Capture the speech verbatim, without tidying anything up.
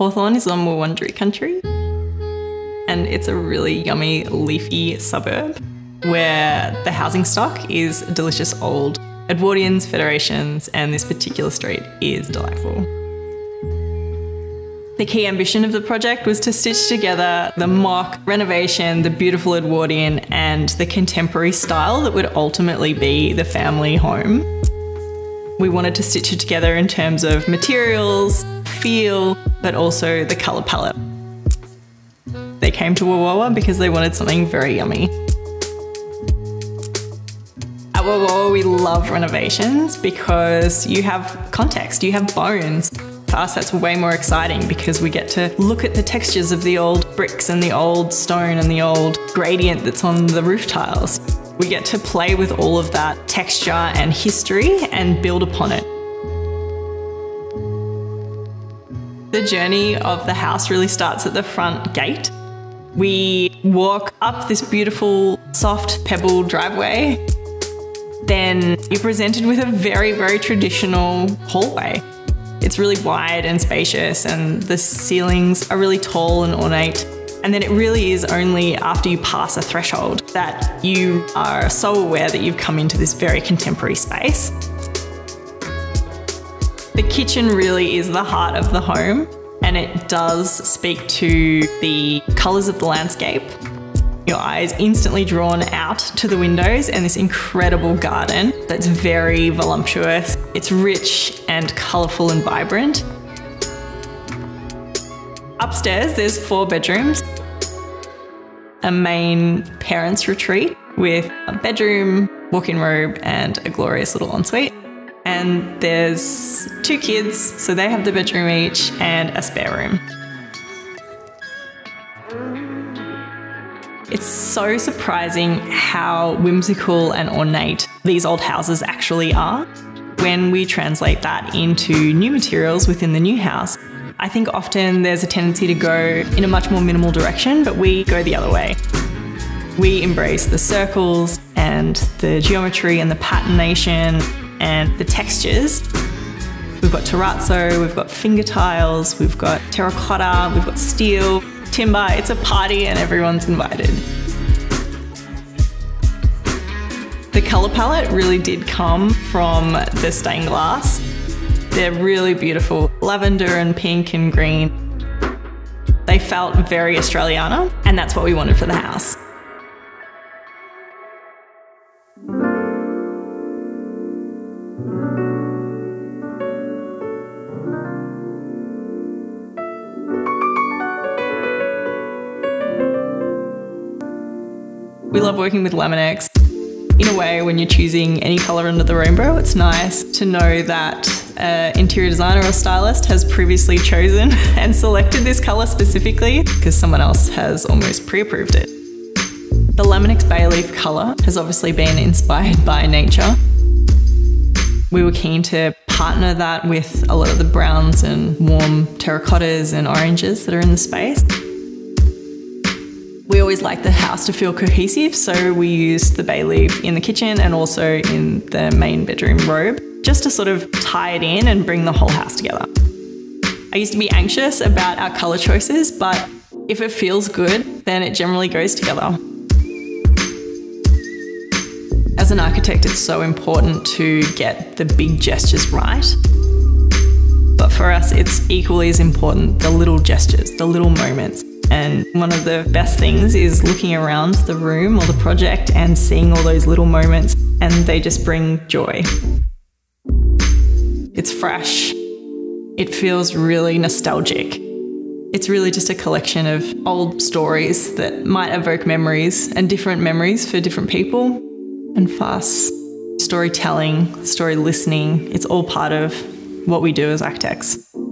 Hawthorn is on Wurundjeri country, and it's a really yummy, leafy suburb where the housing stock is delicious old Edwardians, Federations, and this particular street is delightful. The key ambition of the project was to stitch together the mock renovation, the beautiful Edwardian, and the contemporary style that would ultimately be the family home. We wanted to stitch it together in terms of materials, feel, but also the colour palette. They came to WOWOWA because they wanted something very yummy. At WOWOWA we love renovations because you have context, you have bones. For us, that's way more exciting because we get to look at the textures of the old bricks and the old stone and the old gradient that's on the roof tiles. We get to play with all of that texture and history and build upon it. The journey of the house really starts at the front gate. We walk up this beautiful, soft pebble driveway. Then you're presented with a very, very traditional hallway. It's really wide and spacious, and the ceilings are really tall and ornate. And then it really is only after you pass a threshold that you are so aware that you've come into this very contemporary space. The kitchen really is the heart of the home, and it does speak to the colours of the landscape. Your eye is instantly drawn out to the windows and this incredible garden that's very voluptuous. It's rich and colourful and vibrant. Upstairs there's four bedrooms. A main parents' retreat with a bedroom, walk-in robe and a glorious little ensuite. And there's two kids, so they have the bedroom each and a spare room. It's so surprising how whimsical and ornate these old houses actually are. When we translate that into new materials within the new house, I think often there's a tendency to go in a much more minimal direction, but we go the other way. We embrace the circles and the geometry and the patination and the textures. We've got terrazzo, we've got finger tiles, we've got terracotta, we've got steel. Timber, it's a party and everyone's invited. The colour palette really did come from the stained glass. They're really beautiful, lavender and pink and green. They felt very Australiana, and that's what we wanted for the house. We love working with Laminex. In a way, when you're choosing any colour under the rainbow, it's nice to know that an interior designer or stylist has previously chosen and selected this colour specifically because someone else has almost pre-approved it. The Laminex bayleaf colour has obviously been inspired by nature. We were keen to partner that with a lot of the browns and warm terracottas and oranges that are in the space. We always like the house to feel cohesive, so we used the bayleaf in the kitchen and also in the main bedroom robe, just to sort of tie it in and bring the whole house together. I used to be anxious about our colour choices, but if it feels good, then it generally goes together. As an architect, it's so important to get the big gestures right. But for us, it's equally as important, the little gestures, the little moments. And one of the best things is looking around the room or the project and seeing all those little moments, and they just bring joy. It's fresh. It feels really nostalgic. It's really just a collection of old stories that might evoke memories and different memories for different people. And for us, storytelling, story listening, it's all part of what we do as architects.